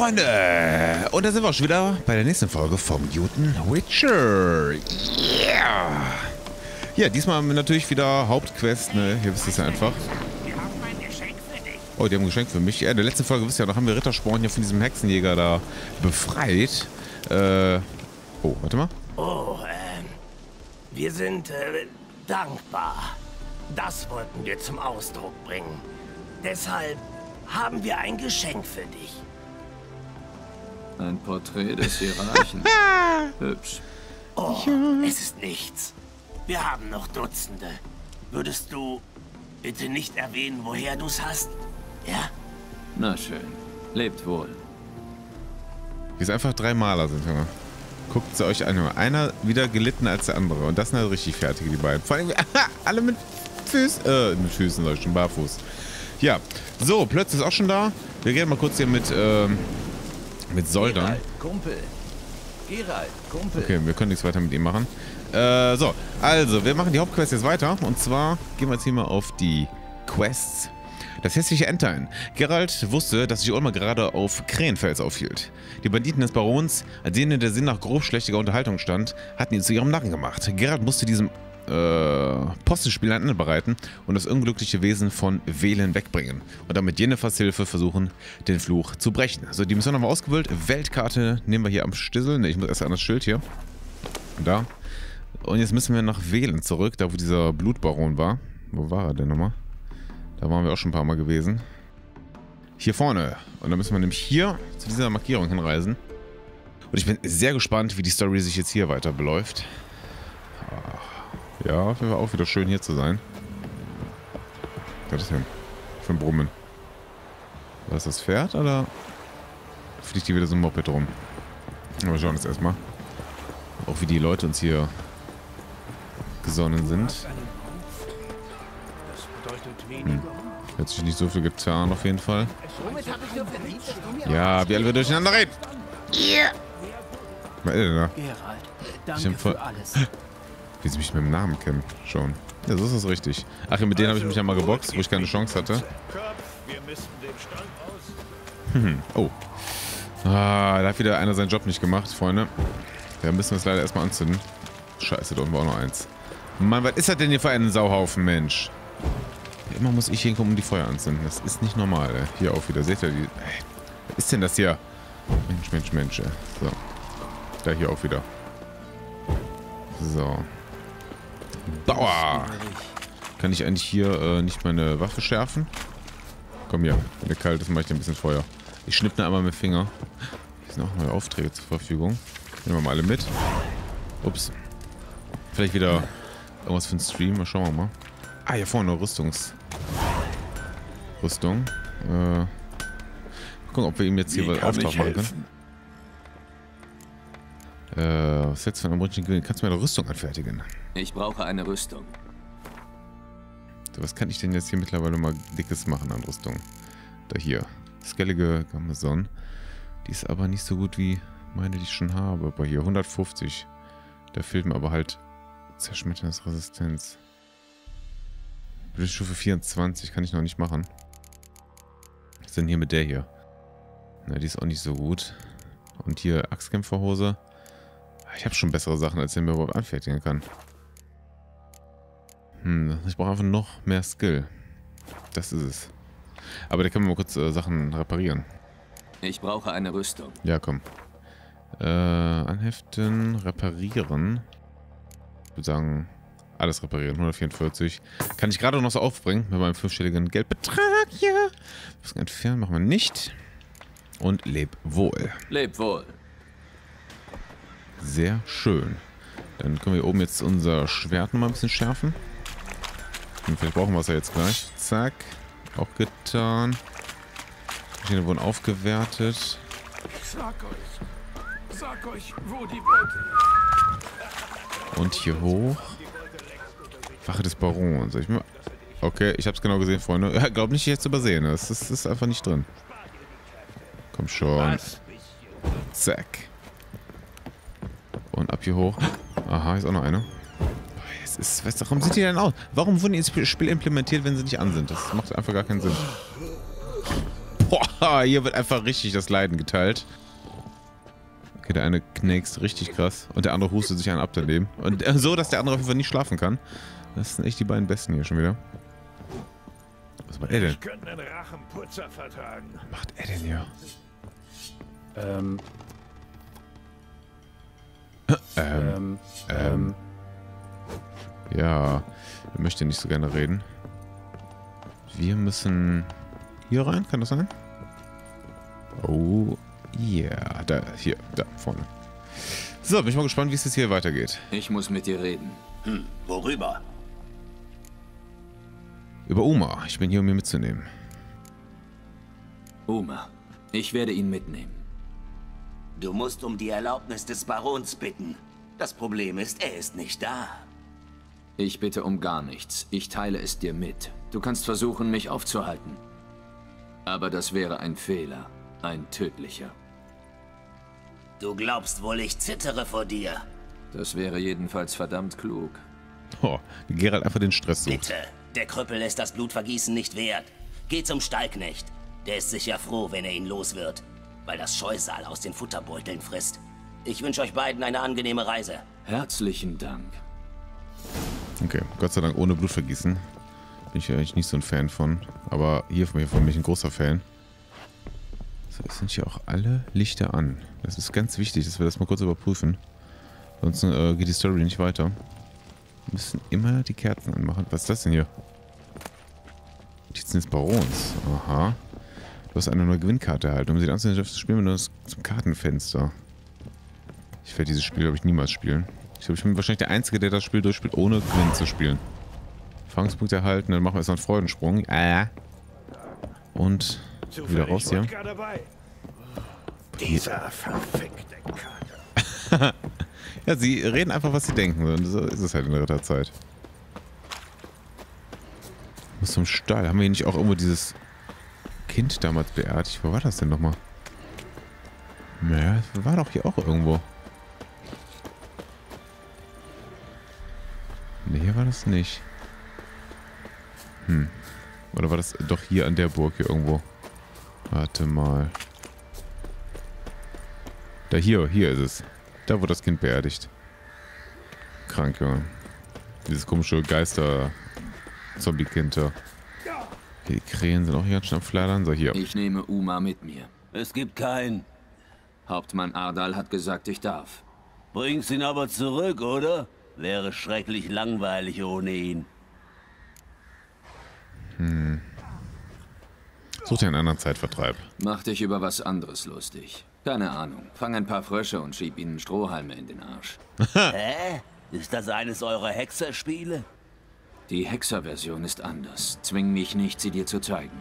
Freunde! Und da sind wir auch schon wieder bei der nächsten Folge vom Juten Witcher. Yeah! Ja, diesmal haben wir natürlich wieder Hauptquest, ne? Hier wisst ihr es ja einfach. Oh, die haben ein Geschenk für mich. Ja, in der letzten Folge, wisst ihr, da haben wir Rittersporn hier von diesem Hexenjäger da befreit. Oh, warte mal. Oh, wir sind dankbar. Das wollten wir zum Ausdruck bringen. Deshalb haben wir ein Geschenk für dich. Ein Porträt des Hierarchen. Hübsch. Oh, ja. Es ist nichts. Wir haben noch Dutzende. Würdest du bitte nicht erwähnen, woher du es hast? Ja? Na schön. Lebt wohl. Wie es einfach drei Maler sind, hör mal. Guckt sie euch an. Einer wieder gelitten als der andere. Und das sind halt richtig fertige, die beiden. Vor allem alle mit Füßen. Mit Füßen, sag ich schon. Barfuß. Ja. So, Plötze ist auch schon da. Wir gehen mal kurz hier mit Soldan. Geralt, Kumpel. Okay, wir können nichts weiter mit ihm machen. So, also, wir machen die Hauptquest jetzt weiter. Und zwar gehen wir jetzt hier mal auf die Quests. Das hässliche Entlein. Geralt wusste, dass sich Uma gerade auf Krähenfels aufhielt. Die Banditen des Barons, denen der Sinn nach grobschlächtiger Unterhaltung stand, hatten ihn zu ihrem Narren gemacht. Geralt musste diesem Postenspiel ein Ende bereiten und das unglückliche Wesen von Welen wegbringen und damit Yennefers Hilfe versuchen, den Fluch zu brechen. So, die Mission haben wir ausgewählt. Weltkarte nehmen wir hier am Stissel. Ne, ich muss erst an das Schild hier. Da. Und jetzt müssen wir nach Welen zurück, da wo dieser Blutbaron war. Wo war er denn nochmal? Da waren wir auch schon ein paar Mal gewesen. Hier vorne. Und dann müssen wir nämlich hier zu dieser Markierung hinreisen. Und ich bin sehr gespannt, wie die Story sich jetzt hier weiter beläuft. Ja, auf jeden Fall auch wieder schön hier zu sein. Was ist das denn? Für ein Brummen. War das das Pferd oder fliegt hier wieder so ein Moped rum? Aber wir schauen jetzt erstmal. Auch wie die Leute uns hier gesonnen sind. Hat sich nicht so viel getan auf jeden Fall. Ja, wie alle wir durcheinander reden. Yeah. Was ist denn da? Geralt, danke für alles. Wie sie mich mit dem Namen kennen, schon. Ja, so ist das richtig. Ach ja, mit denen habe ich mich ja mal geboxt, wo ich keine Chance hatte. Oh. Ah, da hat wieder einer seinen Job nicht gemacht, Freunde. Da müssen wir es leider erstmal anzünden. Scheiße, da unten war auch noch eins. Mann, was ist das denn hier für einen Sauhaufen, Mensch? Immer muss ich hinkommen, um die Feuer anzünden. Das ist nicht normal, ey. Hier auch wieder. Seht ihr die... Ey, was ist denn das hier? Mensch, Mensch, Mensch, ey. So. Da hier auch wieder. So. Bauer! Kann ich eigentlich hier nicht meine Waffe schärfen? Komm hier, wenn der kalt ist, mache ich dir ein bisschen Feuer. Ich schnipp da einmal mit dem Finger. Hier sind auch neue Aufträge zur Verfügung. Nehmen wir mal alle mit. Ups. Vielleicht wieder irgendwas für einen Stream. Mal schauen wir mal. Ah, hier vorne eine Rüstung. Mal gucken, ob wir ihm jetzt hier was Auftrag machen können. Was jetzt von einem Brötchen gewinnen? Kannst du mir eine Rüstung anfertigen? Ich brauche eine Rüstung. So, was kann ich denn jetzt hier mittlerweile mal dickes machen an Rüstung? Da hier. Skellige Gammeson. Die ist aber nicht so gut wie meine, die ich schon habe. Aber hier 150. Da fehlt mir aber halt Zerschmetterungsresistenz. Stufe 24 kann ich noch nicht machen. Was ist denn hier mit der hier? Na, die ist auch nicht so gut. Und hier Axtkämpferhose. Ich habe schon bessere Sachen, als ich mir überhaupt anfertigen kann. Ich brauche einfach noch mehr Skill. Das ist es. Aber da können wir mal kurz Sachen reparieren. Ich brauche eine Rüstung. Ja, komm. Anheften, reparieren. Ich würde sagen, alles reparieren. 144. Kann ich gerade noch so aufbringen mit meinem 5-stelligen Geldbetrag. Ja. Was entfernen machen wir nicht. Und leb wohl. Leb wohl. Sehr schön. Dann können wir hier oben jetzt unser Schwert noch mal ein bisschen schärfen. Und vielleicht brauchen wir es ja jetzt gleich. Zack. Auch getan. Maschinen wurden aufgewertet. Sag euch, wo die Beute. Und hier hoch. Wache des Barons. Okay, ich hab's genau gesehen, Freunde. Ja, glaub nicht, ich hätte es übersehen. Das ist einfach nicht drin. Komm schon. Zack. Und ab hier hoch. Aha, ist auch noch eine. Warum sind die denn aus? Warum wurden die ins Spiel implementiert, wenn sie nicht an sind? Das macht einfach gar keinen Sinn. Boah, hier wird einfach richtig das Leiden geteilt. Okay, der eine knackst richtig krass. Und der andere hustet sich einen ab daneben. Und so, dass der andere auf jeden Fall nicht schlafen kann. Das sind echt die beiden Besten hier schon wieder. Was macht er denn? Was macht er denn hier? Ja, ich möchte nicht so gerne reden. Wir müssen hier rein, kann das sein? Oh, yeah. Da, hier, da, vorne. So, bin ich mal gespannt, wie es jetzt hier weitergeht. Ich muss mit dir reden. Hm, worüber? Über Uma. Ich bin hier, um ihn mitzunehmen. Uma, ich werde ihn mitnehmen. Du musst um die Erlaubnis des Barons bitten. Das Problem ist, er ist nicht da. Ich bitte um gar nichts. Ich teile es dir mit. Du kannst versuchen, mich aufzuhalten. Aber das wäre ein Fehler. Ein tödlicher. Du glaubst wohl, ich zittere vor dir. Das wäre jedenfalls verdammt klug. Oh, Geralt einfach den Stress sucht. Bitte, der Krüppel ist das Blutvergießen nicht wert. Geh zum Stallknecht. Der ist sicher froh, wenn er ihn los wird. Weil das Scheusal aus den Futterbeuteln frisst. Ich wünsche euch beiden eine angenehme Reise. Herzlichen Dank. Okay, Gott sei Dank ohne Blutvergießen. Bin ich eigentlich nicht so ein Fan von. Aber hier von mir ein großer Fan. So, jetzt sind hier auch alle Lichter an. Das ist ganz wichtig, dass wir das mal kurz überprüfen. Sonst geht die Story nicht weiter. Wir müssen immer die Kerzen anmachen. Was ist das denn hier? Die sind jetzt Barons. Aha. Du hast eine neue Gewinnkarte erhalten. Um sie anzunehmen, darfst du spielen, wenn du zum Kartenfenster. Ich werde dieses Spiel, glaube ich, niemals spielen. Ich glaube, ich bin wahrscheinlich der Einzige, der das Spiel durchspielt, ohne Gewinn zu spielen. Erfahrungspunkte erhalten, dann machen wir erstmal einen Freudensprung. Und wieder raus hier. Dieser verfickte Kater. Ja, sie reden einfach, was sie denken. Und so ist es halt in der Ritterzeit. Muss zum Stall. Haben wir hier nicht auch irgendwo dieses Kind damals beerdigt? Wo war das denn nochmal? Naja, war doch hier auch irgendwo. Nee, hier war das nicht. Hm. Oder war das doch hier an der Burg hier irgendwo? Warte mal. Da hier ist es. Da wurde das Kind beerdigt. Krank, Junge. Dieses komische Geister-Zombie-Kind da. Okay, die Krähen sind auch hier ganz schön am Flattern. So, hier. Ich nehme Uma mit mir. Es gibt keinen. Hauptmann Ardal hat gesagt, ich darf. Bringst ihn aber zurück, oder? Wäre schrecklich langweilig ohne ihn. Hm. Such dir einen anderen Zeitvertreib. Mach dich über was anderes lustig. Keine Ahnung. Fang ein paar Frösche und schieb ihnen Strohhalme in den Arsch. Hä? Ist das eines eurer Hexerspiele? Die Hexer-Version ist anders. Zwing mich nicht, sie dir zu zeigen.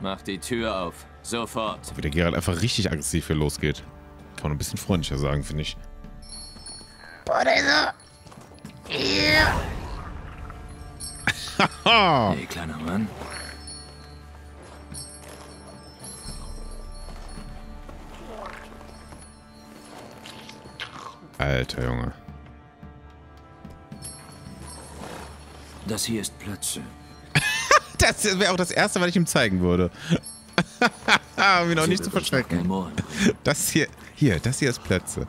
Mach die Tür auf. Sofort. Wie der Geralt einfach richtig aggressiv hier losgeht. Kann man ein bisschen freundlicher sagen, finde ich. Boah, da ist er. Ja. Haha. Hey, kleiner Mann. Alter Junge. Das hier ist Plötze. Das wäre auch das Erste, was ich ihm zeigen würde. Um ihn auch nicht zu verschrecken. Das hier, das hier ist Plötze.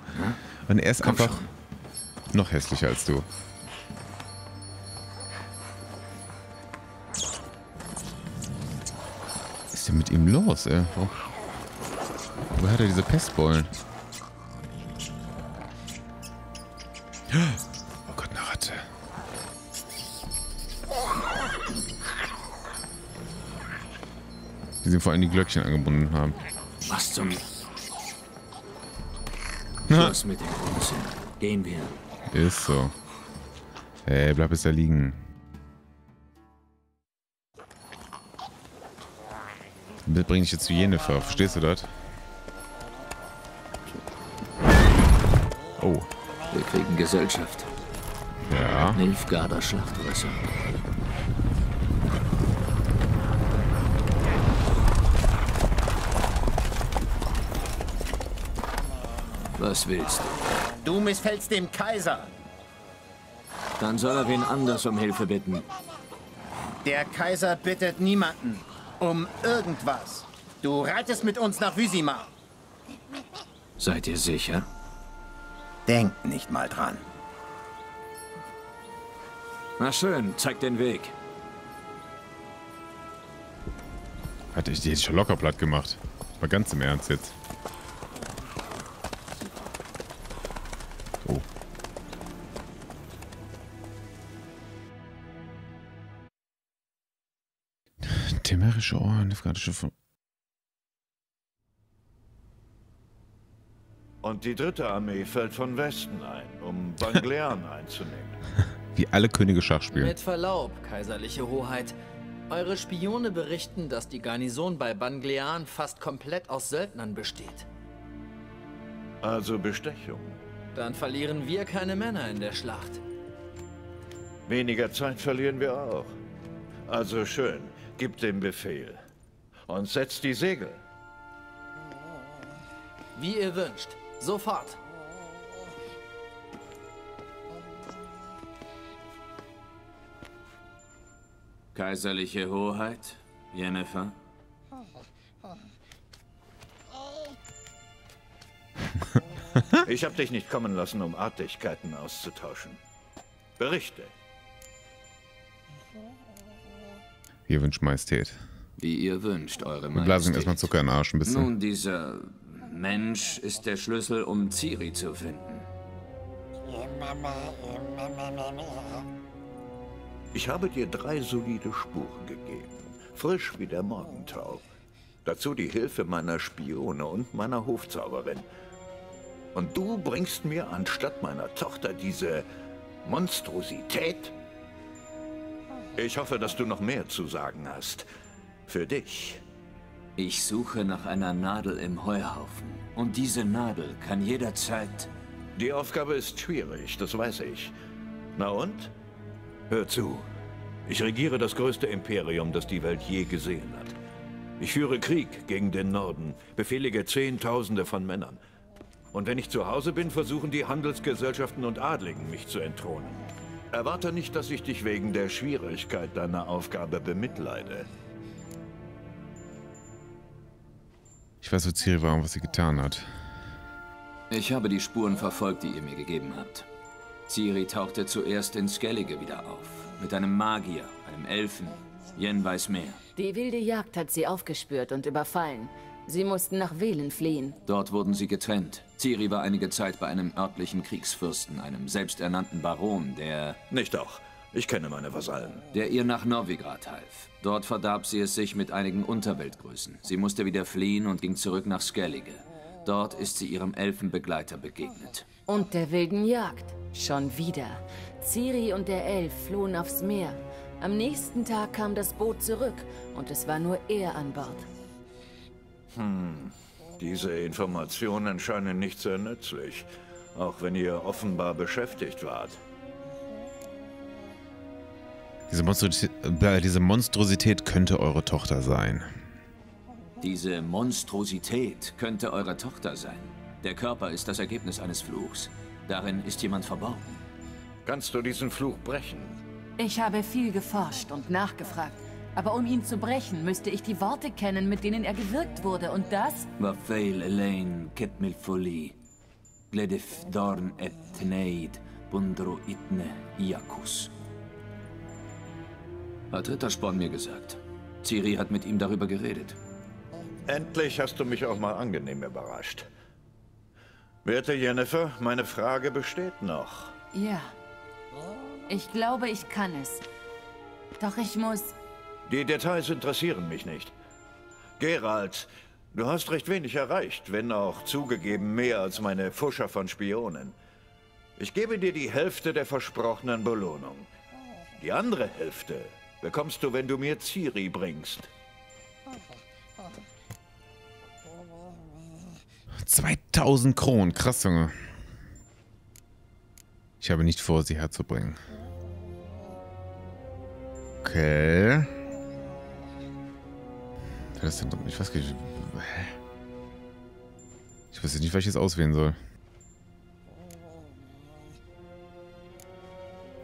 Und er ist einfach noch hässlicher als du. Was ist denn mit ihm los, ey? Wo hat er diese Pestbeulen? Oh Gott, eine Ratte. Die sind vor allem die Glöckchen angebunden haben. Was zum... Was mit dem Unsinn? Gehen wir. Ist so. Ey, bleib jetzt da liegen. Das bringe ich jetzt zu Yennefer. Verstehst du das? Oh. Wir kriegen Gesellschaft. Ja. Nilfgaarder Schlachtrösser. Was willst du? Du missfällst dem Kaiser. Dann soll er wen anders um Hilfe bitten. Der Kaiser bittet niemanden um irgendwas. Du reitest mit uns nach Vizima. Seid ihr sicher? Denkt nicht mal dran. Na schön, zeig den Weg. Hatte ich die jetzt schon locker platt gemacht. Mal ganz im Ernst jetzt. Oh. Temerische Ohren, nilfgaardische Form. Und die dritte Armee fällt von Westen ein, um Banglian einzunehmen. Wie alle Könige Schach spielen. Mit Verlaub, kaiserliche Hoheit. Eure Spione berichten, dass die Garnison bei Banglian fast komplett aus Söldnern besteht. Also Bestechung. Dann verlieren wir keine Männer in der Schlacht. Weniger Zeit verlieren wir auch. Also schön, gib den Befehl. Und setzt die Segel. Wie ihr wünscht. Sofort. Kaiserliche Hoheit, Yennefer. Ich habe dich nicht kommen lassen, um Artigkeiten auszutauschen. Berichte. Ihr wünscht Majestät. Wie ihr wünscht, eure Majestät. Wir blasen erstmal Zucker in den Arsch ein bisschen. Nun, dieser Mensch ist der Schlüssel, um Ciri zu finden. Ich habe dir 3 solide Spuren gegeben, frisch wie der Morgentau. Dazu die Hilfe meiner Spione und meiner Hofzauberin. Und du bringst mir anstatt meiner Tochter diese Monstrosität? Ich hoffe, dass du noch mehr zu sagen hast. Für dich. Ich suche nach einer Nadel im Heuhaufen. Und diese Nadel kann jederzeit... Die Aufgabe ist schwierig, das weiß ich. Na und? Hör zu. Ich regiere das größte Imperium, das die Welt je gesehen hat. Ich führe Krieg gegen den Norden, befehlige Zehntausende von Männern. Und wenn ich zu Hause bin, versuchen die Handelsgesellschaften und Adligen, mich zu entthronen. Erwarte nicht, dass ich dich wegen der Schwierigkeit deiner Aufgabe bemitleide. Ich weiß, wo Ciri war und was sie getan hat. Ich habe die Spuren verfolgt, die ihr mir gegeben habt. Ciri tauchte zuerst in Skellige wieder auf, mit einem Magier, einem Elfen, Yen weiß mehr. Die wilde Jagd hat sie aufgespürt und überfallen. Sie mussten nach Welen fliehen. Dort wurden sie getrennt. Ciri war einige Zeit bei einem örtlichen Kriegsfürsten, einem selbsternannten Baron, der... Nicht doch. Ich kenne meine Vasallen. Der ihr nach Novigrad half. Dort verdarb sie es sich mit einigen Unterweltgrößen. Sie musste wieder fliehen und ging zurück nach Skellige. Dort ist sie ihrem Elfenbegleiter begegnet. Und der wilden Jagd. Schon wieder. Ciri und der Elf flohen aufs Meer. Am nächsten Tag kam das Boot zurück und es war nur er an Bord. Diese Informationen scheinen nicht sehr nützlich, auch wenn ihr offenbar beschäftigt wart. Diese Monstrosität könnte eure Tochter sein. Diese Monstrosität könnte eure Tochter sein. Der Körper ist das Ergebnis eines Fluchs. Darin ist jemand verborgen. Kannst du diesen Fluch brechen? Ich habe viel geforscht und nachgefragt. Aber um ihn zu brechen, müsste ich die Worte kennen, mit denen er gewirkt wurde. Und das... hat Rittersporn mir gesagt. Ciri hat mit ihm darüber geredet. Endlich hast du mich auch mal angenehm überrascht. Werte Yennefer, meine Frage besteht noch. Ja. Ich glaube, ich kann es. Doch ich muss... Die Details interessieren mich nicht. Geralt, du hast recht wenig erreicht, wenn auch zugegeben mehr als meine Fuscher von Spionen. Ich gebe dir die Hälfte der versprochenen Belohnung. Die andere Hälfte bekommst du, wenn du mir Ciri bringst. 2000 Kronen, krass, Junge. Ich habe nicht vor, sie herzubringen. Okay. Das denn, ich weiß nicht, was ich jetzt auswählen soll.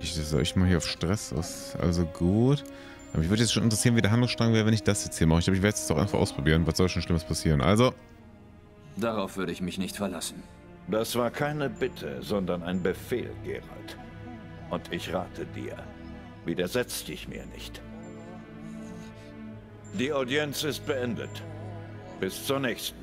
Ich soll ich mal hier auf Stress aus. Also gut. Aber mich würde jetzt schon interessieren, wie der Handlungsstrang wäre, wenn ich das jetzt hier mache. Ich glaube, ich werde es jetzt auch einfach ausprobieren. Was soll schon Schlimmes passieren? Also. Darauf würde ich mich nicht verlassen. Das war keine Bitte, sondern ein Befehl, Geralt. Und ich rate dir, widersetz dich mir nicht. Die Audienz ist beendet. Bis zur nächsten.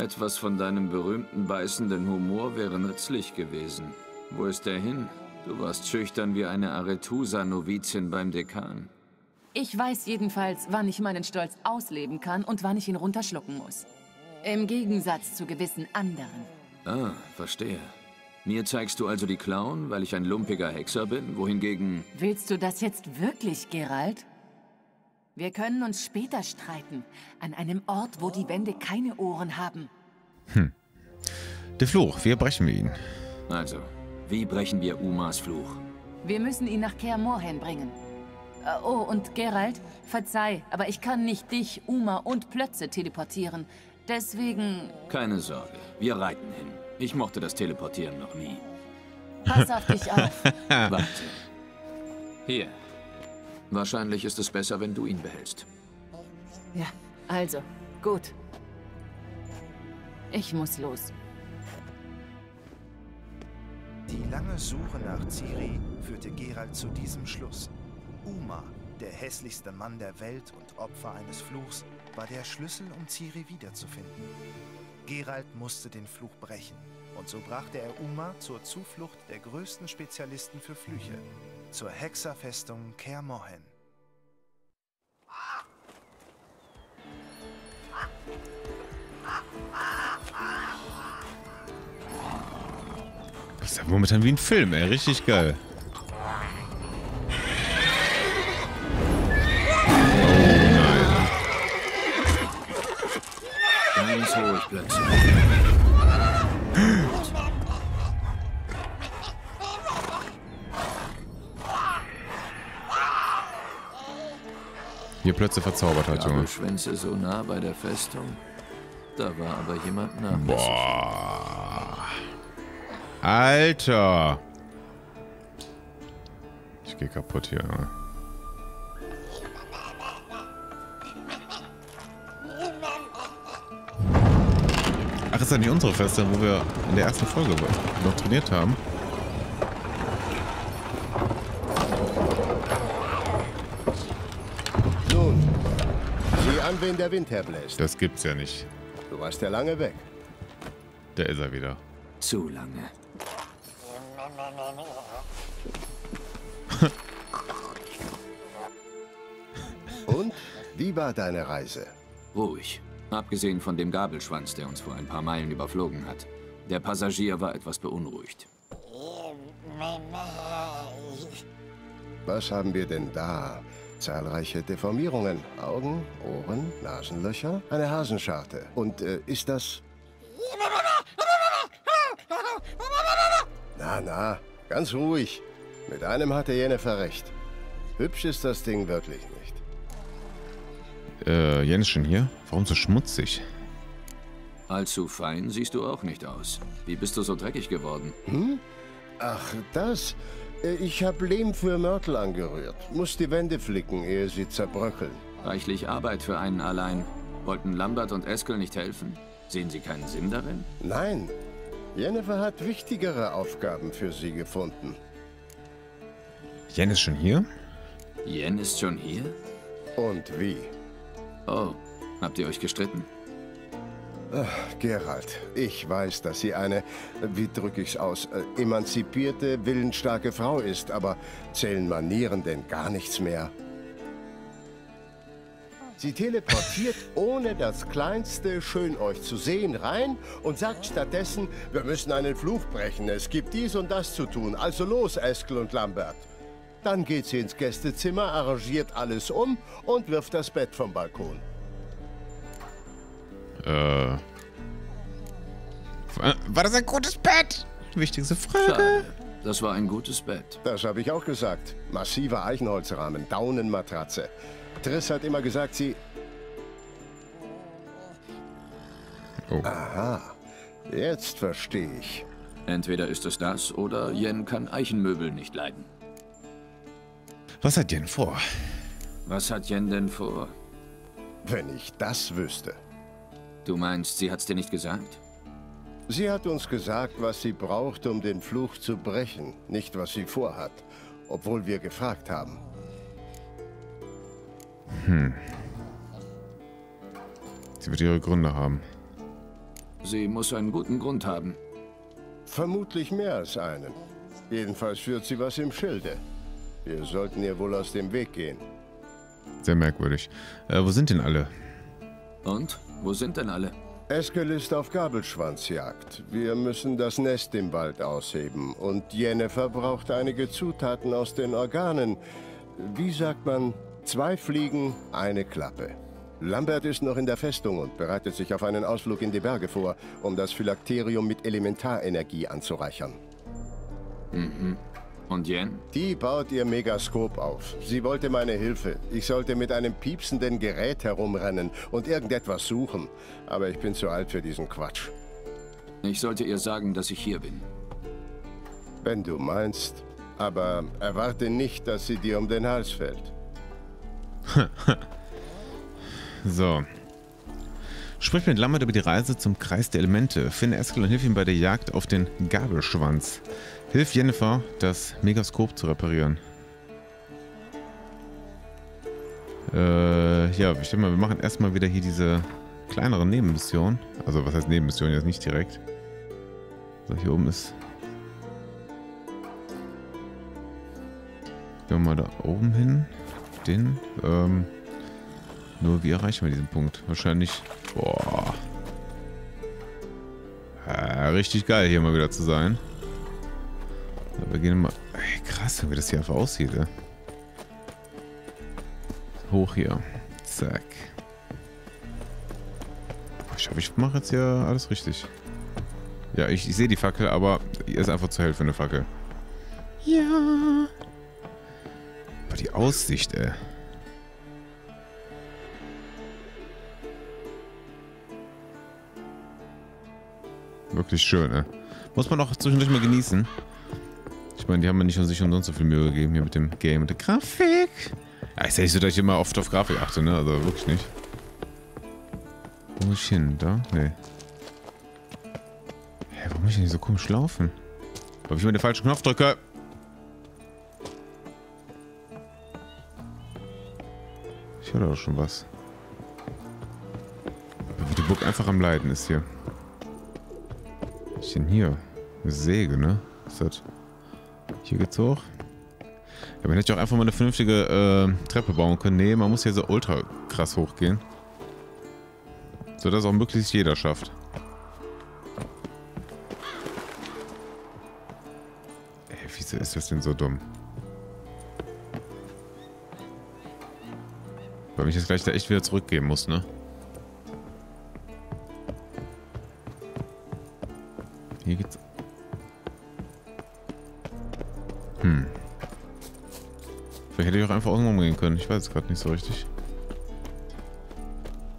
Etwas von deinem berühmten beißenden Humor wäre nützlich gewesen. Wo ist er hin? Du warst schüchtern wie eine Arethusa-Novizin beim Dekan. Ich weiß jedenfalls, wann ich meinen Stolz ausleben kann und wann ich ihn runterschlucken muss. Im Gegensatz zu gewissen anderen. Ah, verstehe. Mir zeigst du also die Klauen, weil ich ein lumpiger Hexer bin, wohingegen... Willst du das jetzt wirklich, Geralt? Wir können uns später streiten, an einem Ort, wo die Wände keine Ohren haben. Hm. Der Fluch, wie brechen wir ihn? Also, wie brechen wir Umas Fluch? Wir müssen ihn nach Kaer Morhen bringen. Oh, und Geralt, verzeih, aber ich kann nicht dich, Uma und Plötze teleportieren. Deswegen... Keine Sorge, wir reiten hin. Ich mochte das Teleportieren noch nie. Pass auf dich auf. Warte. Hier. Wahrscheinlich ist es besser, wenn du ihn behältst. Ja, also, gut. Ich muss los. Die lange Suche nach Ciri führte Geralt zu diesem Schluss. Uma, der hässlichste Mann der Welt und Opfer eines Fluchs, war der Schlüssel, um Ciri wiederzufinden. Geralt musste den Fluch brechen. Und so brachte er Uma zur Zuflucht der größten Spezialisten für Flüche, zur Hexerfestung Kaer Morhen. Das ist ja momentan wie ein Film, ey. Richtig geil. Oh nein. Ganz ruhig, Plötze. Hier Plötze verzaubert hat, Junge. Schwänze so nah bei der Festung. Da war aber jemand nach. Boah. Alter. Ich gehe kaputt hier. Junge. Ach, ist das nicht unsere Festung, wo wir in der ersten Folge noch trainiert haben? Wen der Wind herbläst. Das gibt's ja nicht. Du warst ja lange weg. Da ist er wieder. Zu lange. Und? Wie war deine Reise? Ruhig. Abgesehen von dem Gabelschwanz, der uns vor ein paar Meilen überflogen hat. Der Passagier war etwas beunruhigt. Was haben wir denn da? Zahlreiche Deformierungen. Augen, Ohren, Nasenlöcher, eine Hasenscharte. Und ist das... Na, ganz ruhig. Mit einem hatte Yennefer recht. Hübsch ist das Ding wirklich nicht. Jenschen hier? Warum so schmutzig? Allzu fein siehst du auch nicht aus. Wie bist du so dreckig geworden? Hm? Ach, das... Ich habe Lehm für Mörtel angerührt. Muss die Wände flicken, ehe sie zerbröckeln. Reichlich Arbeit für einen allein. Wollten Lambert und Eskel nicht helfen? Sehen Sie keinen Sinn darin? Nein. Yennefer hat wichtigere Aufgaben für sie gefunden. Yen ist schon hier? Yen ist schon hier? Und wie? Oh, habt ihr euch gestritten? Ach, Geralt, ich weiß, dass sie eine, wie drücke ich's aus, emanzipierte, willensstarke Frau ist, aber zählen Manieren denn gar nichts mehr? Sie teleportiert, ohne das kleinste Schönäuch zu sehen, rein und sagt stattdessen, wir müssen einen Fluch brechen, es gibt dies und das zu tun, also los, Eskel und Lambert. Dann geht sie ins Gästezimmer, arrangiert alles um und wirft das Bett vom Balkon. War das ein gutes Bett? Wichtigste Frage. Das war ein gutes Bett. Das habe ich auch gesagt. Massiver Eichenholzrahmen, Daunenmatratze. Triss hat immer gesagt, sie... Oh. Aha, jetzt verstehe ich. Entweder ist es das oder Yen kann Eichenmöbel nicht leiden. Was hat Yen vor? Was hat Yen denn vor? Wenn ich das wüsste. Du meinst, sie hat's dir nicht gesagt? Sie hat uns gesagt, was sie braucht, um den Fluch zu brechen, nicht was sie vorhat, obwohl wir gefragt haben. Hm. Sie wird ihre Gründe haben. Sie muss einen guten Grund haben. Vermutlich mehr als einen. Jedenfalls führt sie was im Schilde. Wir sollten ihr wohl aus dem Weg gehen. Sehr merkwürdig. Wo sind denn alle? Und? Wo sind denn alle? Eskel ist auf Gabelschwanzjagd. Wir müssen das Nest im Wald ausheben. Und Yennefer braucht einige Zutaten aus den Organen. Wie sagt man? 2 Fliegen, eine Klappe. Lambert ist noch in der Festung und bereitet sich auf einen Ausflug in die Berge vor, um das Phylakterium mit Elementarenergie anzureichern. Mhm. Und Yen? Die baut ihr Megaskop auf. Sie wollte meine Hilfe. Ich sollte mit einem piepsenden Gerät herumrennen und irgendetwas suchen. Aber ich bin zu alt für diesen Quatsch. Ich sollte ihr sagen, dass ich hier bin. Wenn du meinst. Aber erwarte nicht, dass sie dir um den Hals fällt. So. Sprich mit Lambert über die Reise zum Kreis der Elemente. Finde Eskel und hilf ihm bei der Jagd auf den Gabelschwanz. Hilf Yennefer, das Megaskop zu reparieren. Ja, ich denke mal, wir machen erstmal wieder hier diese kleineren Nebenmissionen. Also, was heißt Nebenmission? Jetzt nicht direkt. So, hier oben ist... Gehen wir mal da oben hin. Den. Nur wie erreichen wir diesen Punkt? Wahrscheinlich... Boah. Ja, richtig geil, hier mal wieder zu sein. Wir gehen mal... Ey, krass, wie das hier einfach aussieht, ey. Hoch hier. Zack. Ich hoffe, ich mache jetzt ja alles richtig. Ja, ich sehe die Fackel, aber ihr ist einfach zu hell für eine Fackel. Ja. Aber die Aussicht, ey. Wirklich schön, ey. Muss man auch zwischendurch mal genießen. Ich meine, die haben mir nicht sich umsonst so viel Mühe gegeben hier mit dem Game und der Grafik. Ja, ist ja nicht so, dass ich immer oft auf Grafik achte, ne? Also wirklich nicht. Wo muss ich hin? Da? Nee. Hä, warum muss ich denn so komisch laufen? Weil ich immer den falschen Knopf drücke. Ich höre doch schon was. Wie die Burg einfach am Leiden ist hier. Was ist denn hier? Eine Säge, ne? Was ist das? Hier geht's hoch. Ja, man hätte auch einfach mal eine vernünftige Treppe bauen können. Nee, man muss hier so ultra krass hochgehen. So dass auch möglichst jeder schafft. Ey, wieso ist das denn so dumm? Weil ich jetzt gleich da echt wieder zurückgehen muss, ne? Hier geht's. Vielleicht hätte ich auch einfach irgendwo umgehen können. Ich weiß es gerade nicht so richtig.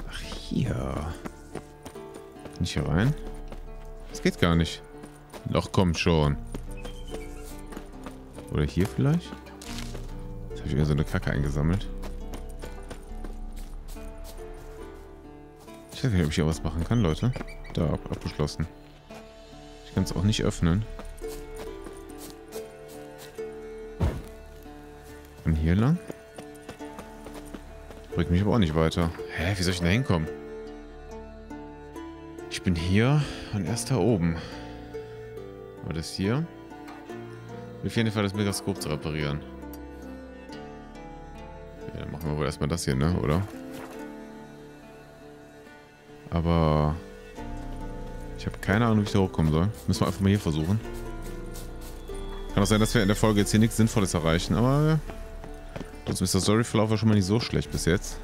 Ach, hier. Kann ich hier rein? Das geht gar nicht. Doch, komm schon. Oder hier vielleicht? Jetzt habe ich mir so eine Kacke eingesammelt. Ich weiß nicht, ob ich hier was machen kann, Leute. Da, abgeschlossen. Ich kann es auch nicht öffnen. Hier lang? Bringt mich aber auch nicht weiter. Hä, wie soll ich denn da hinkommen? Ich bin hier und erst da oben. War das hier? Auf jeden Fall das Megaskop zu reparieren. Ja, dann machen wir wohl erstmal das hier, ne? Oder? Aber... Ich habe keine Ahnung, wie ich da hochkommen soll. Müssen wir einfach mal hier versuchen. Kann auch sein, dass wir in der Folge jetzt hier nichts Sinnvolles erreichen, aber... Sonst ist der Storyverlauf schon mal nicht so schlecht bis jetzt.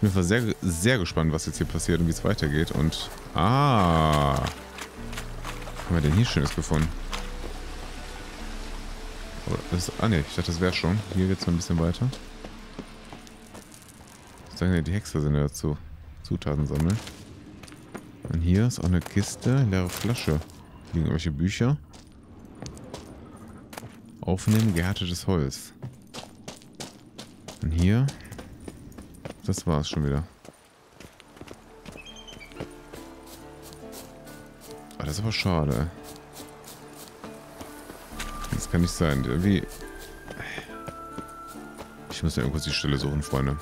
Ich bin sehr, sehr gespannt, was jetzt hier passiert und wie es weitergeht. Und... Ah! Haben wir denn hier Schönes gefunden? Aber das, ah ne, ich dachte, das wäre schon. Hier geht's noch ein bisschen weiter. Ich sage, die Hexer sind ja dazu. Zutaten sammeln. Und hier ist auch eine Kiste, eine leere Flasche. Hier liegen irgendwelche Bücher. Aufnehmen, gehärtetes Holz. Und hier. Das war's schon wieder. Ah, das ist aber schade. Das kann nicht sein. Irgendwie. Ich muss ja irgendwas die Stelle suchen, Freunde.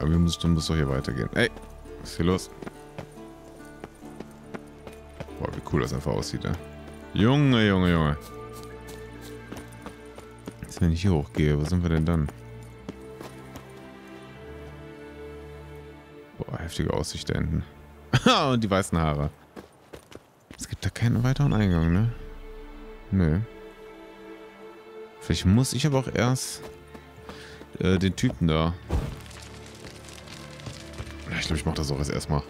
Aber wir müssen doch hier weitergehen. Ey! Was ist hier los? Boah, wie cool das einfach aussieht, ey. Junge, Junge, Junge. Jetzt, wenn ich hier hochgehe, wo sind wir denn dann? Boah, heftige Aussicht da hinten. Und die weißen Haare. Es gibt da keinen weiteren Eingang, ne? Nö. Vielleicht muss ich aber auch erst den Typen da. Ich glaube, ich mache das auch jetzt erstmal.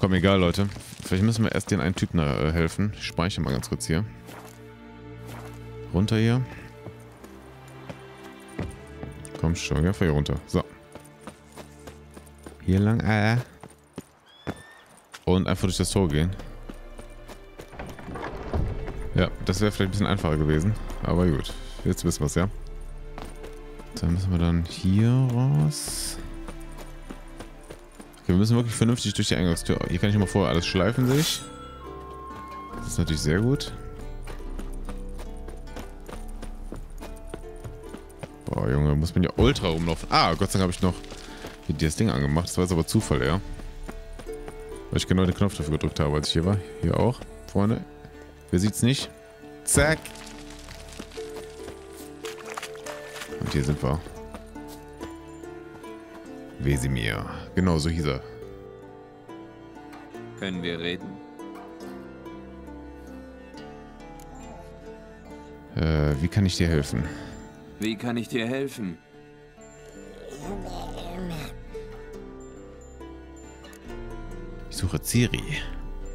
Komm, egal, Leute. Vielleicht müssen wir erst den einen Typen helfen. Ich speichere mal ganz kurz hier. Runter hier. Komm schon, ja, fahr hier runter. So. Hier lang. Und einfach durch das Tor gehen. Ja, das wäre vielleicht ein bisschen einfacher gewesen. Aber gut. Jetzt wissen wir es, ja. Dann müssen wir dann hier raus. Okay, wir müssen wirklich vernünftig durch die Eingangstür. Hier kann ich immer vorher alles schleifen, sehe ich. Das ist natürlich sehr gut. Boah, Junge, muss man ja ultra rumlaufen. Ah, Gott sei Dank habe ich noch das Ding angemacht. Das war jetzt aber Zufall, ja. Weil ich genau den Knopf dafür gedrückt habe, als ich hier war. Hier auch, Freunde. Wer sieht's nicht? Zack! Und hier sind wir. Wesimir. Genau, so hieß er. Können wir reden? Wie kann ich dir helfen? Wie kann ich dir helfen? Ich suche Ciri.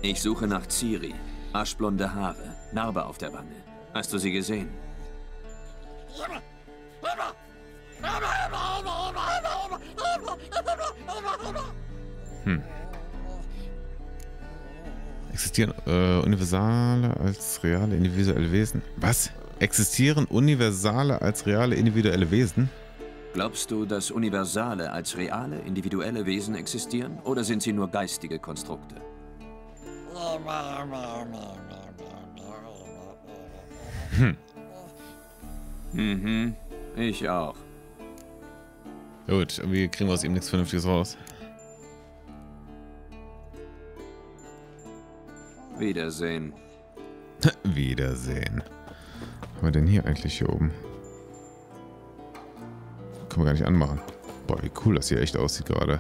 Ich suche nach Ciri. Aschblonde Haare, Narbe auf der Wange. Hast du sie gesehen? Hm. Existieren universale als reale individuelle Wesen? Was? Existieren universale als reale individuelle Wesen? Glaubst du, dass universale als reale individuelle Wesen existieren? Oder sind sie nur geistige Konstrukte? Hm. Mhm. Ich auch. Gut, irgendwie kriegen wir aus ihm nichts Vernünftiges raus. Wiedersehen. Wiedersehen. Was haben wir denn hier eigentlich hier oben? Können wir gar nicht anmachen. Boah, wie cool das hier echt aussieht gerade.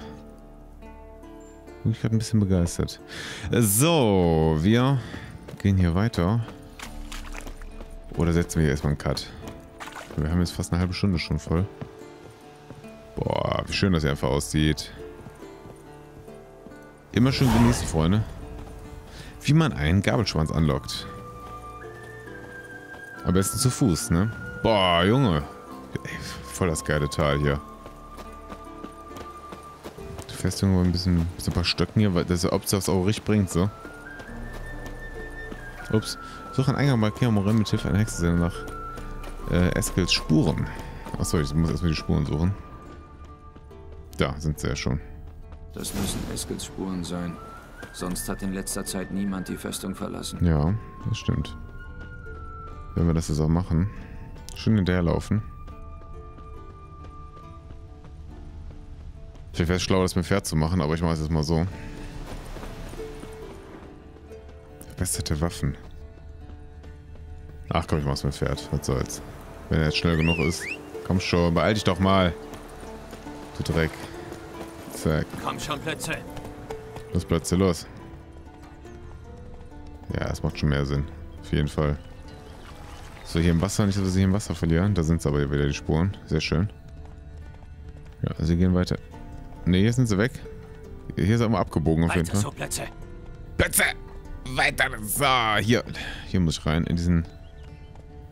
Bin ich gerade ein bisschen begeistert. So, wir gehen hier weiter. Oder setzen wir hier erstmal einen Cut. Wir haben jetzt fast eine halbe Stunde schon voll. Boah, wie schön das hier einfach aussieht. Immer schön genießen, Freunde. Wie man einen Gabelschwanz anlockt. Am besten zu Fuß, ne? Boah, Junge. Ey, voll das geile Tal hier. Die Festung war ein bisschen, so ein paar Stöcken hier, weil das ob es das auch richtig bringt, so. Ups. Suche einen Eingang bei Kaer Morhen mit Hilfe einer Hexe nach Eskels Spuren. Achso, ich muss erstmal die Spuren suchen. Da sind sie ja schon. Das müssen Eskels Spuren sein. Sonst hat in letzter Zeit niemand die Festung verlassen. Ja, das stimmt. Wenn wir das jetzt auch machen. Schön hinterherlaufen. Vielleicht wäre es schlau, das mit Pferd zu machen, aber ich mache es jetzt mal so. Verbesserte Waffen. Ach komm, ich mache es mit Pferd. Was soll's. Wenn er jetzt schnell genug ist. Komm schon, beeil dich doch mal. Du Dreck. Zack. Komm schon, Plötze. Los, Plötze, los. Ja, es macht schon mehr Sinn. Auf jeden Fall. So, hier im Wasser. Nicht, dass wir sie hier im Wasser verlieren. Da sind es aber wieder die Spuren. Sehr schön. Ja, sie gehen weiter. Ne, hier sind sie weg. Hier ist er immer abgebogen auf jeden Fall. Plötze! Plötze! weiter. So, hier. Hier muss ich rein, in diesen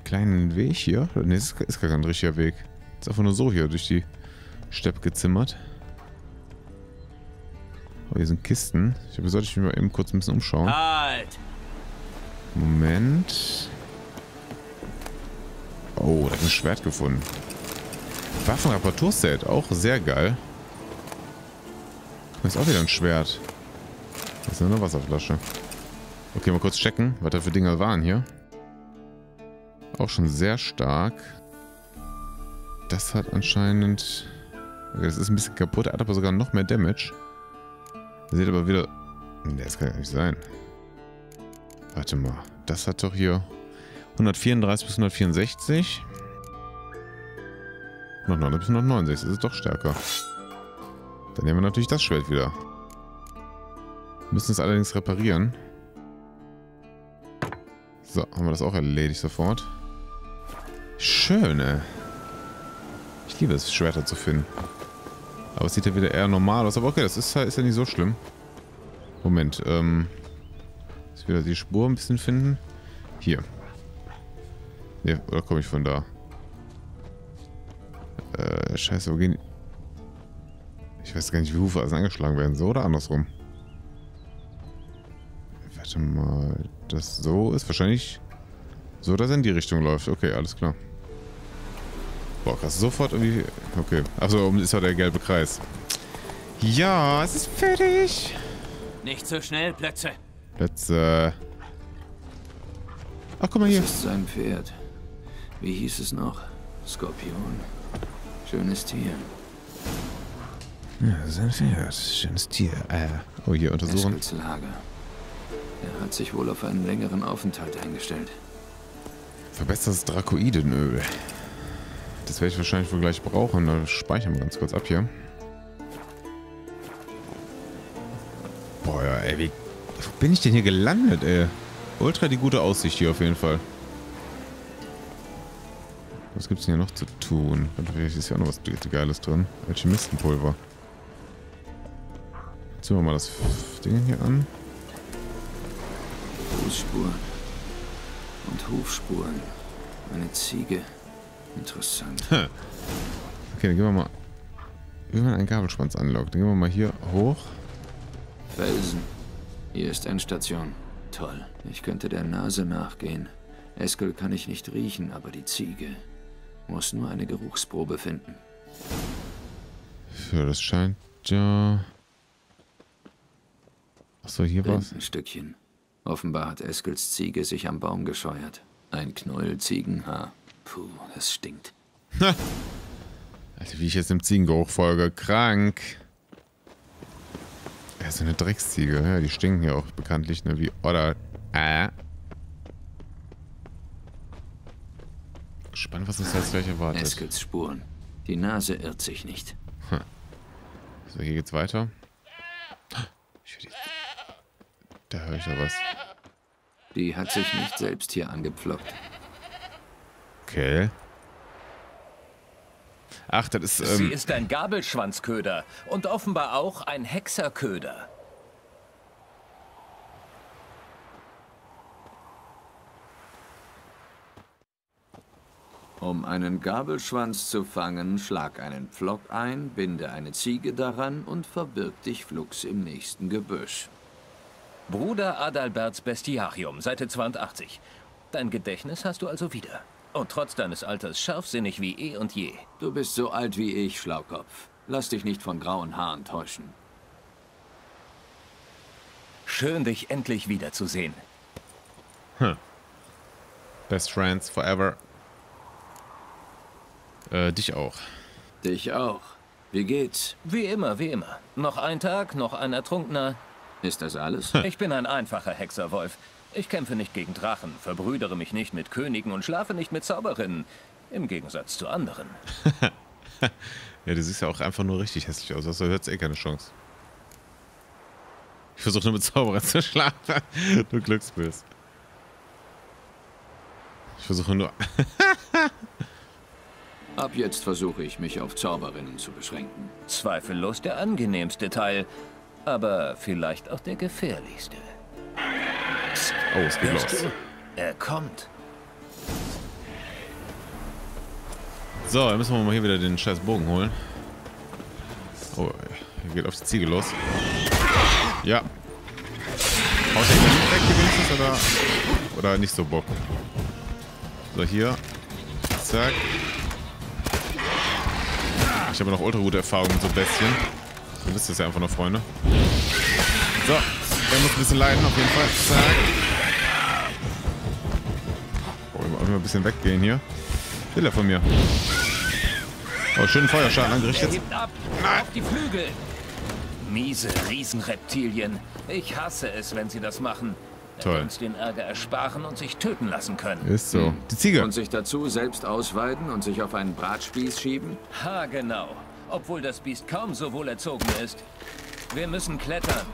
kleinen Weg hier. Ne, das ist gar kein richtiger Weg. Das ist einfach nur so hier durch die Steppe gezimmert. Oh, hier sind Kisten. Ich glaube, sollte ich mich mal eben kurz ein bisschen umschauen. Halt! Moment. Oh, da habe ich ein Schwert gefunden. Waffenreparaturset, auch sehr geil. Da ist auch wieder ein Schwert. Das ist nur eine Wasserflasche. Okay, mal kurz checken, was da für Dinger waren hier. Auch schon sehr stark. Das hat anscheinend... Okay, das ist ein bisschen kaputt, hat aber sogar noch mehr Damage. Ihr seht aber wieder... Ne, das kann ja nicht sein. Warte mal, das hat doch hier... 134 bis 164. 109 bis 169, das ist doch stärker. Dann nehmen wir natürlich das Schwert wieder. Müssen es allerdings reparieren. So, haben wir das auch erledigt sofort. Schön, ey. Ich liebe es, Schwerter zu finden. Aber es sieht ja wieder eher normal aus. Aber okay, das ist ja nicht so schlimm. Moment, muss wieder die Spur ein bisschen finden. Hier. Ne, oder komme ich von da? Scheiße, wo gehen... Ich weiß gar nicht, wie Hufe alles angeschlagen werden. So oder andersrum? Warte mal... Das so ist wahrscheinlich... So, dass er in die Richtung läuft. Okay, alles klar. Boah, krass. Sofort irgendwie... Okay. Achso, oben ist halt der gelbe Kreis. Ja, es ist fertig! Nicht so schnell, Plötze. Plötze. Ach, guck mal hier. Das ist sein Pferd. Wie hieß es noch? Skorpion. Schönes Tier. Ja, sein Pferd. Schönes Tier. Oh, hier untersuchen. Eskels Lager. Er hat sich wohl auf einen längeren Aufenthalt eingestellt. Verbessertes Drakoidenöl. Das werde ich wahrscheinlich wohl gleich brauchen. Da speichern wir ganz kurz ab hier. Boah, ey, wie bin ich denn hier gelandet, ey? Ultra die gute Aussicht hier auf jeden Fall. Was gibt's denn hier noch zu tun? Vielleicht ist hier auch noch was Geiles drin. Alchemistenpulver. Ziehen wir mal das Ding hier an. Fußspuren und Hufspuren. Eine Ziege. Interessant. Okay, dann gehen wir mal... Wenn man einen Gabelschwanz anlockt, dann gehen wir mal hier hoch. Felsen. Hier ist Endstation. Toll. Ich könnte der Nase nachgehen. Eskel kann ich nicht riechen, aber die Ziege muss nur eine Geruchsprobe finden. Ja, das scheint ja... Achso, hier war's. Ein Stückchen. Offenbar hat Eskels Ziege sich am Baum gescheuert. Ein Knäuel Ziegenhaar. Puh, das stinkt. Ha! Alter, wie ich jetzt im Ziegengeruch folge. Krank. Ja, so eine Drecksziege. Ja, die stinken ja auch bekanntlich, ne? Wie Otter. Spannend, was uns jetzt gleich erwartet. Eskels Spuren. Die Nase irrt sich nicht. Ha. So, hier geht's weiter. Ich will die... Da höre ich ja was. Die hat sich nicht selbst hier angepflockt. Okay. Ach, das ist... Sie ist ein Gabelschwanzköder und offenbar auch ein Hexerköder. Um einen Gabelschwanz zu fangen, schlag einen Pflock ein, binde eine Ziege daran und verbirg dich flugs im nächsten Gebüsch. Bruder Adalberts Bestiarium, Seite 82. Dein Gedächtnis hast du also wieder. Und trotz deines Alters scharfsinnig wie eh und je. Du bist so alt wie ich, Schlaukopf. Lass dich nicht von grauen Haaren täuschen. Schön, dich endlich wiederzusehen. Hm. Best friends forever. Dich auch. Dich auch. Wie geht's? Wie immer, wie immer. Noch ein Tag, noch ein Ertrunkener... Ist das alles? Ich bin ein einfacher Hexerwolf. Ich kämpfe nicht gegen Drachen, verbrüdere mich nicht mit Königen und schlafe nicht mit Zauberinnen. Im Gegensatz zu anderen. Ja, du siehst ja auch einfach nur richtig hässlich aus. Also hört's eh keine Chance. Ich versuche nur mit Zauberern zu schlafen. Du Glücksbiss. Ich versuche nur... Ab jetzt versuche ich, mich auf Zauberinnen zu beschränken. Zweifellos der angenehmste Teil. Aber vielleicht auch der gefährlichste. Ausgelost. Er kommt. So, dann müssen wir mal hier wieder den scheiß Bogen holen. Oh, er geht auf die Ziege los. Ja. Haut er nicht weg wenigstens oder nicht so Bock? So, hier. Zack. Ich habe noch ultra gute Erfahrungen mit so Bestien. Ihr wisst das ja einfach noch, Freunde. So, er muss ein bisschen leiden auf jeden Fall. Zack. Oh, ich muss einfach ein bisschen weggehen hier. Will er von mir. Oh, schönen Feuerschaden angerichtet. Hebt ab. Nein. Auf die Flügel. Miese Riesenreptilien. Ich hasse es, wenn sie das machen. Toll. Uns den Ärger ersparen und sich töten lassen können. Ist so. Die Ziege. Und sich dazu selbst ausweiden und sich auf einen Bratspieß schieben? Ha, genau. Obwohl das Biest kaum so wohl erzogen ist. Wir müssen klettern.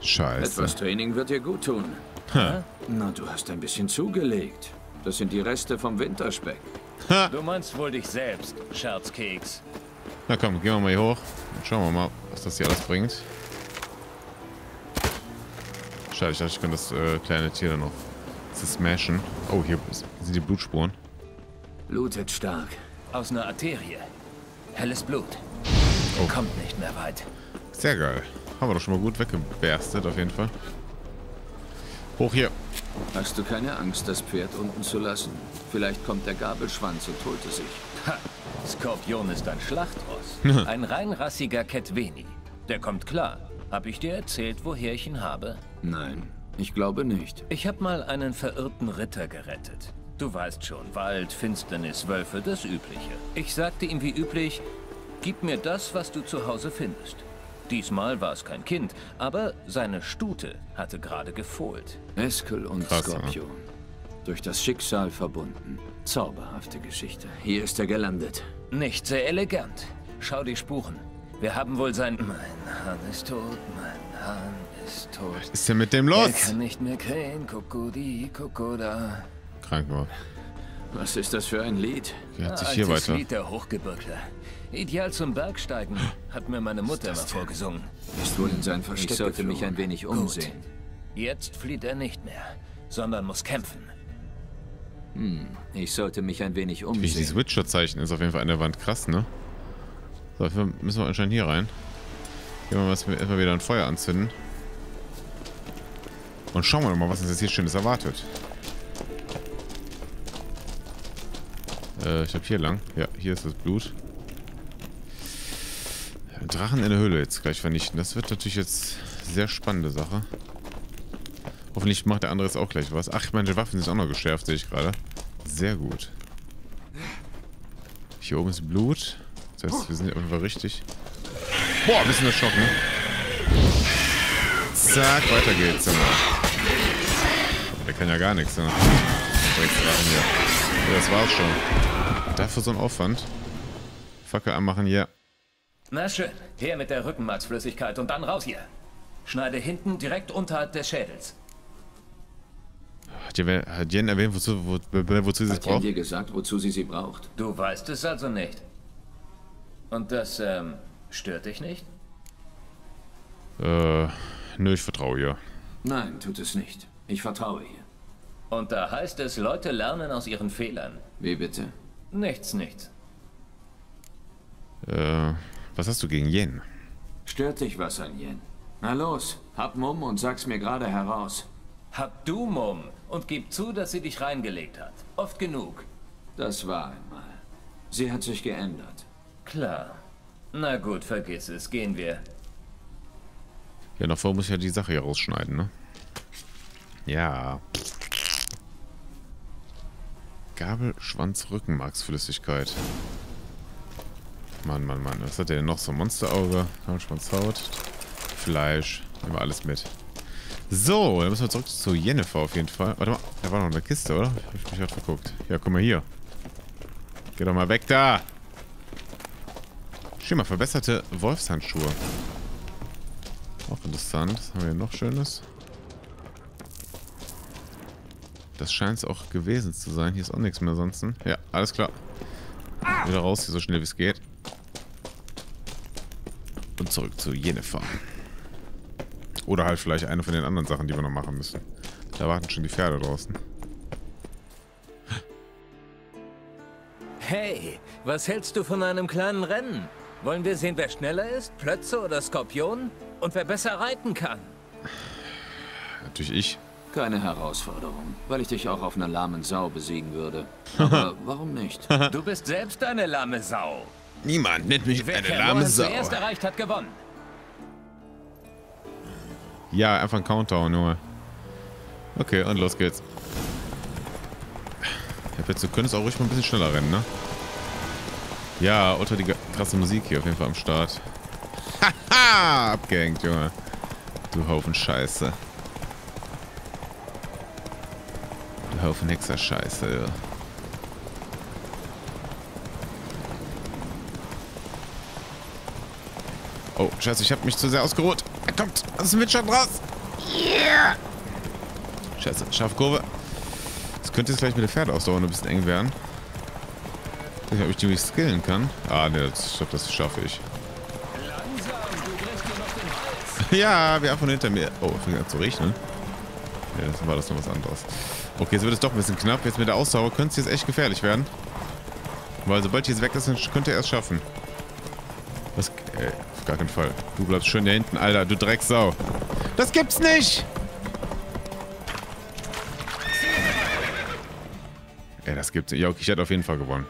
Scheiße. Etwas Training wird dir gut tun. Ha. Na, du hast ein bisschen zugelegt. Das sind die Reste vom Winterspeck. Ha. Du meinst wohl dich selbst, Scherzkeks. Na komm, gehen wir mal hier hoch. Schauen wir mal, was das hier alles bringt. Schade, ich dachte, ich könnte das kleine Tier dann noch smashen. Oh, hier sind die Blutspuren. Blutet stark. Aus einer Arterie. Helles Blut. Oh. Kommt nicht mehr weit. Sehr geil. Haben wir doch schon mal gut weggeberstet, auf jeden Fall. Hoch hier. Hast du keine Angst, das Pferd unten zu lassen? Vielleicht kommt der Gabelschwanz und holt es sich. Ha! Skorpion ist ein Schlachtross. Ein reinrassiger Ketweni. Der kommt klar. Hab ich dir erzählt, woher ich ihn habe? Nein, ich glaube nicht. Ich habe mal einen verirrten Ritter gerettet. Du weißt schon, Wald, Finsternis, Wölfe, das Übliche. Ich sagte ihm wie üblich, gib mir das, was du zu Hause findest. Diesmal war es kein Kind, aber seine Stute hatte gerade gefohlt. Eskel und krass, Skorpion. Ne? Durch das Schicksal verbunden. Zauberhafte Geschichte. Hier ist er gelandet. Nicht sehr elegant. Schau die Spuren. Wir haben wohl sein... Mein Hahn ist tot, mein Hahn ist tot. Was ist denn mit dem los? Ich kann nicht mehr krähen, Kokodi, Kokoda. Krank nur. Was ist das für ein Lied? Wie hat sich hier weiter? Das Lied der Hochgebirgler. Ideal zum Bergsteigen, hat mir meine Mutter immer vorgesungen. Ist wohl in sein Versteck. Ich sollte mich ein wenig umsehen. Gut. Jetzt flieht er nicht mehr, sondern muss kämpfen. Hm, ich sollte mich ein wenig umsehen. Dieses Witcher-Zeichen ist auf jeden Fall an der Wand krass, ne? So, dafür müssen wir anscheinend hier rein. Gehen wir mal erstmal wieder ein Feuer anzünden. Und schauen wir mal, was uns jetzt hier Schönes erwartet. Ich glaube hier lang. Ja, hier ist das Blut. Drachen in der Höhle jetzt gleich vernichten. Das wird natürlich jetzt eine sehr spannende Sache. Hoffentlich macht der andere jetzt auch gleich was. Ach, meine Waffen sind auch noch geschärft, sehe ich gerade. Sehr gut. Hier oben ist Blut. Das heißt, wir sind irgendwo richtig. Boah, ein bisschen erschrocken. Zack, weiter geht's. Der kann ja gar nichts. Ne? Ja, das war's schon. Dafür so ein Aufwand. Fackel anmachen, ja. Yeah. Na schön, her mit der Rückenmarksflüssigkeit und dann raus hier. Schneide hinten direkt unterhalb des Schädels. Hat Jen erwähnt, wozu sie es braucht? Hat Jen dir gesagt, wozu sie braucht? Du weißt es also nicht. Und das, stört dich nicht? Nö, ich vertraue ihr. Nein, tut es nicht. Ich vertraue ihr. Und da heißt es, Leute lernen aus ihren Fehlern. Wie bitte? Nichts. Was hast du gegen Yen? Stört dich was an Yen? Na los, hab Mumm und sag's mir gerade heraus. Hab du Mumm und gib zu, dass sie dich reingelegt hat. Oft genug. Das war einmal. Sie hat sich geändert. Klar. Na gut, vergiss es. Gehen wir. Ja, noch vor muss ich ja die Sache hier rausschneiden, ne? Ja. Gabelschwanz-Rückenmarksflüssigkeit. Mann. Was hat der denn noch? So ein Monsterauge, Haut, Fleisch. Nehmen wir alles mit. So, dann müssen wir zurück zu Yennefer auf jeden Fall. Warte mal, da war noch eine Kiste, oder? Ich hab mich gerade verguckt. Ja, guck mal hier. Geh doch mal weg da! Schau mal, verbesserte Wolfshandschuhe. Auch interessant. Was haben wir hier noch Schönes? Das scheint es auch gewesen zu sein. Hier ist auch nichts mehr sonst. Ja, alles klar. Wieder raus, hier so schnell wie es geht. Und zurück zu Yennefer. Oder halt vielleicht eine von den anderen Sachen, die wir noch machen müssen. Da warten schon die Pferde draußen. Hey, was hältst du von einem kleinen Rennen? Wollen wir sehen, wer schneller ist? Plötze oder Skorpion? Und wer besser reiten kann? Natürlich ich. Keine Herausforderung, weil ich dich auch auf einer lahmen Sau besiegen würde. Aber warum nicht? Du bist selbst eine lahme Sau. Niemand nennt mich eine lahme Sau. Wer zuerst erreicht hat, gewonnen. Ja, einfach ein Countdown nur. Okay, und los geht's. Du könntest auch ruhig mal ein bisschen schneller rennen, ne? Ja, unter die krasse Musik hier auf jeden Fall am Start. Haha, abgehängt, Junge. Du Haufen Scheiße. Du Haufen Hexerscheiße, ja. Oh, Scheiße, ich habe mich zu sehr ausgeruht. Er kommt aus dem Windschatten raus. Yeah. Scheiße, scharfe Kurve. Das könnte jetzt gleich mit der Pferdeausdauer ein bisschen eng werden. Ich weiß nicht, ob ich die nicht skillen kann. Ah, ne, ich glaube, das schaffe ich. Langsam, du brichst dir noch den Hals. Ja, wir haben von hinter mir. Oh, fängt an zu regnen. Ja, das war das noch was anderes. Okay, jetzt wird es doch ein bisschen knapp. Jetzt mit der Ausdauer könnte es jetzt echt gefährlich werden. Weil sobald die jetzt weg ist, dann könnt ihr erst schaffen. Was? Ey, auf gar keinen Fall. Du bleibst schön da hinten, Alter, du Drecksau. Das gibt's nicht! Ey, das gibt's nicht. Ja, okay, ich hätte auf jeden Fall gewonnen.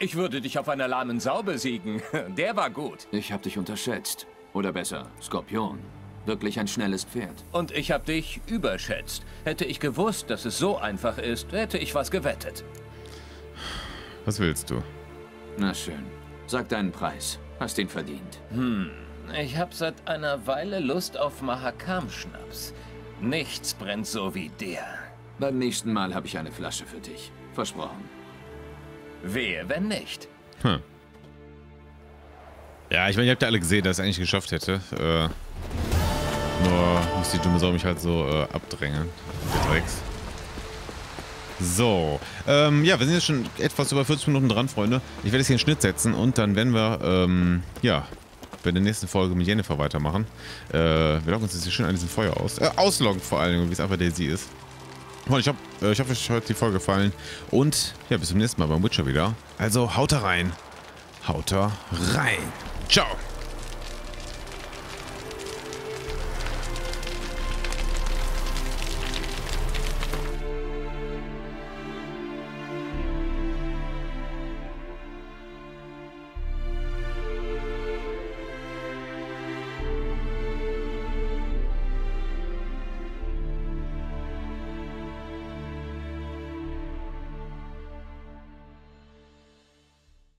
Ich würde dich auf einer lahmen Sau besiegen. Der war gut. Ich habe dich unterschätzt. Oder besser, Skorpion. Wirklich ein schnelles Pferd. Und ich habe dich überschätzt. Hätte ich gewusst, dass es so einfach ist, hätte ich was gewettet. Was willst du? Na schön. Sag deinen Preis. Hast ihn verdient. Hm. Ich habe seit einer Weile Lust auf Mahakam-Schnaps. Nichts brennt so wie der. Beim nächsten Mal habe ich eine Flasche für dich. Versprochen. Wehe, wenn nicht. Hm. Ja, ich meine, ihr habt ja alle gesehen, dass ich es eigentlich geschafft hätte. Nur muss die dumme Sau mich halt so abdrängen. Drecks. So, ja, wir sind jetzt schon etwas über 40 Minuten dran, Freunde. Ich werde jetzt hier einen Schnitt setzen und dann werden wir, ja, in der nächsten Folge mit Yennefer weitermachen. Wir locken uns jetzt hier schön an diesem Feuer aus. Ausloggen vor allen Dingen, wie es einfach Daisy ist. Und ich hoffe, euch hat die Folge gefallen. Und ja, bis zum nächsten Mal beim Witcher wieder. Also haut da rein. Haut da rein. Ciao.